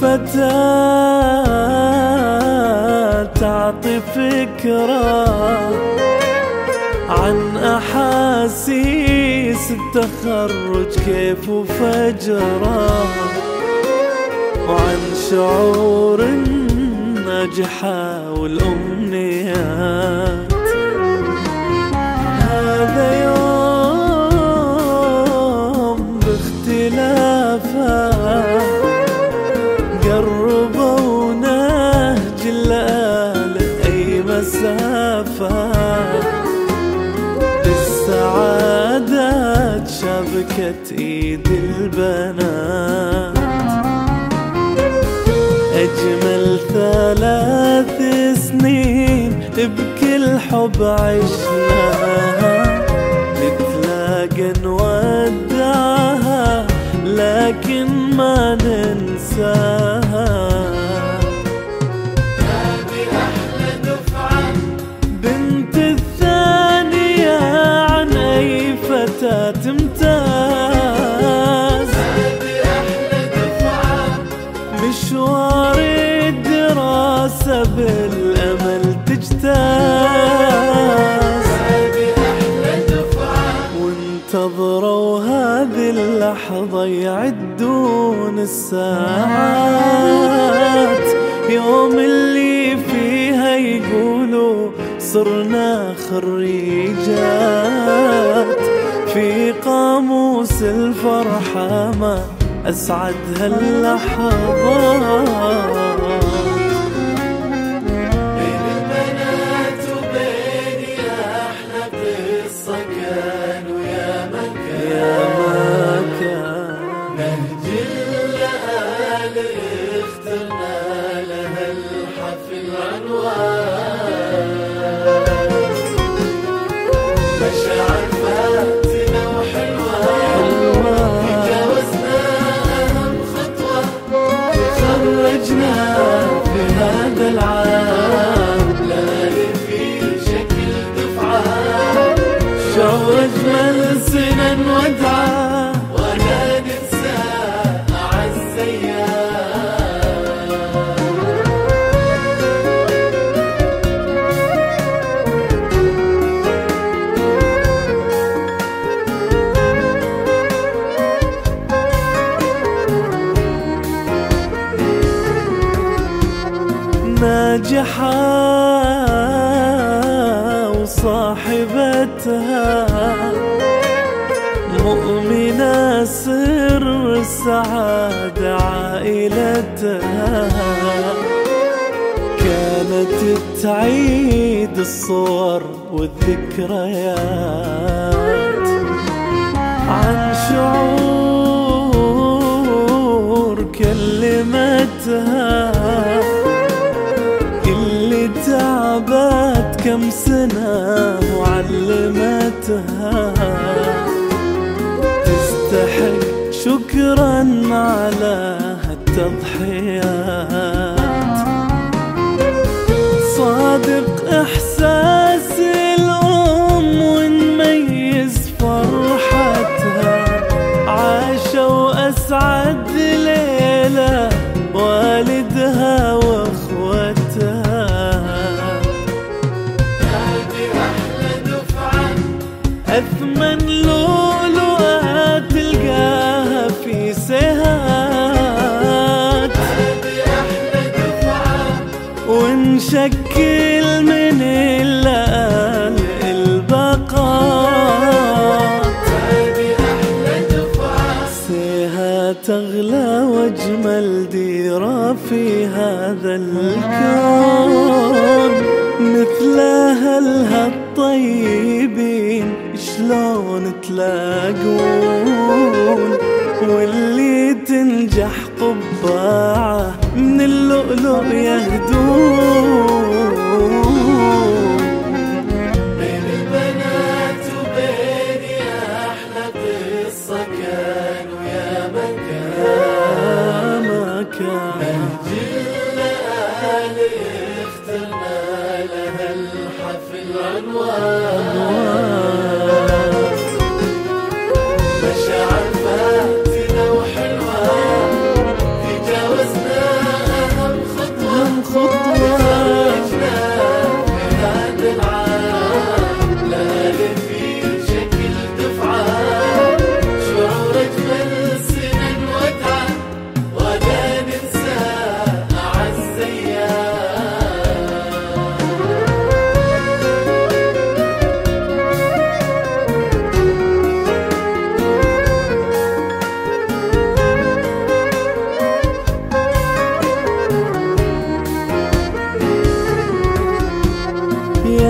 فتاة تعطي فكرة عن أحاسيس التخرج كيف وفجرة، وعن شعور النجحة والأمنيات. هذا يوم باختلافه قربوا نهج الآلة أي مسافة، للسعادة تشابكت إيد البنات. أجمل 3 سنين بكل حب عشناها، نتلاقى نودعها لكن ما ننساها. هذه أحلى دفعة بنت الثانية عن أي فتاة تمتاز. هذه أحلى دفعة مشوار الدراسة بالأمل تجتاز. هذه أحلى دفعة وانتظروا هذه اللحظة يعدون الساعات، يوم اللي فيها يقولوا صرنا خريجات. في قاموس الفرحة ما أسعد هاللحظات. ناجحة وصاحبتها مؤمنة، سر السعادة عائلتها. كانت تعيد الصور والذكريات عن شعور كلمتها. شمسنا وعلمتها تستحق شكرا على هالتضحيات. صادق إحساس الأم ونميز فرحتها، عاشة وأسعد ليلة والدها واخوتها. هذه أحلى دفعة أثمن لؤلؤة تلقاها في سهات. هذه أحلى دفعة ونشكل من اللآل البقاء. هذه أحلى دفعة سهات أغلى واجمل ديرة في هذا الكون، مثل أهلها الطيبين شلون تلاقون، واللي تنجح قبعة من اللؤلؤ يهدون.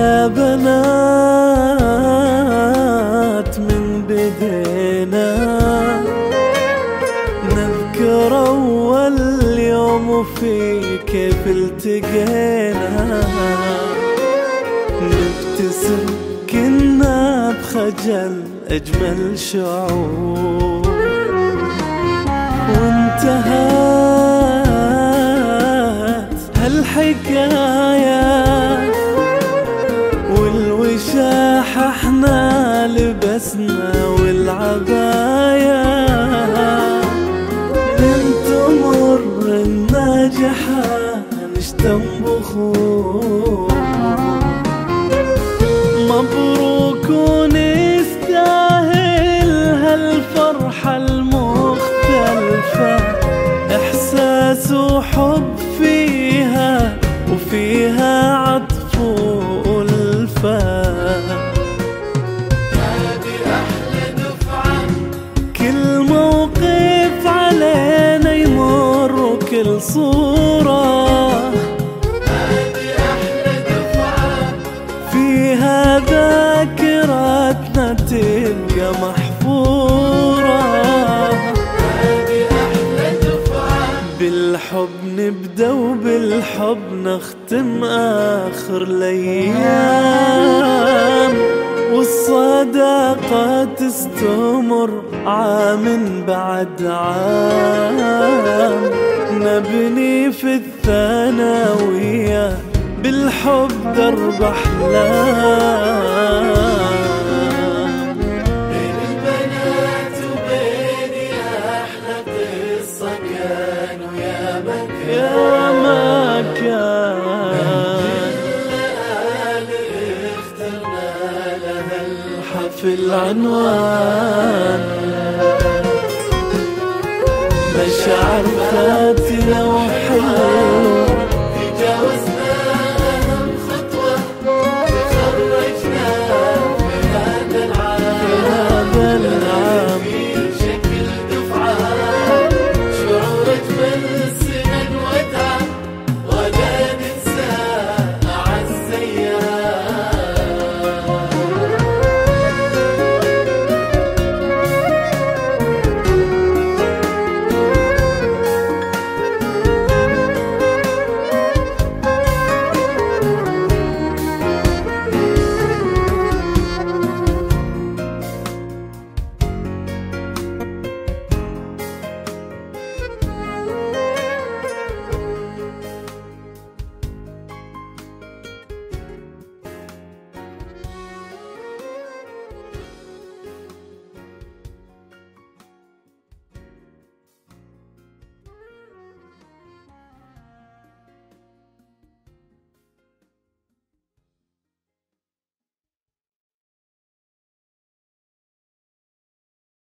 يا بنات من بدينا نذكر أول يوم وفي كيف التقينا، نبتسم كنا بخجل أجمل شعور، وانتهت هالحكاية والوشاح احنا لبسنا والعباية. بنت أمور الناجحة نشتم بخور، مبروك ونستاهل هالفرحة المختلفة، إحساس وحب فيها وفيها عطف وألفة. هذه أحلى دفعة كل موقف علينا يمر وكل صورة. هذه أحلى دفعة فيها ذاكرتنا تبقى محفورة. هذه أحلى دفعة بالحب نبدأ وبالحب نختم آخر الأيام، والصداقة تستمر عام بعد عام، نبني في الثانوية بالحب درب أحلام. في العنوان مشاعر فات.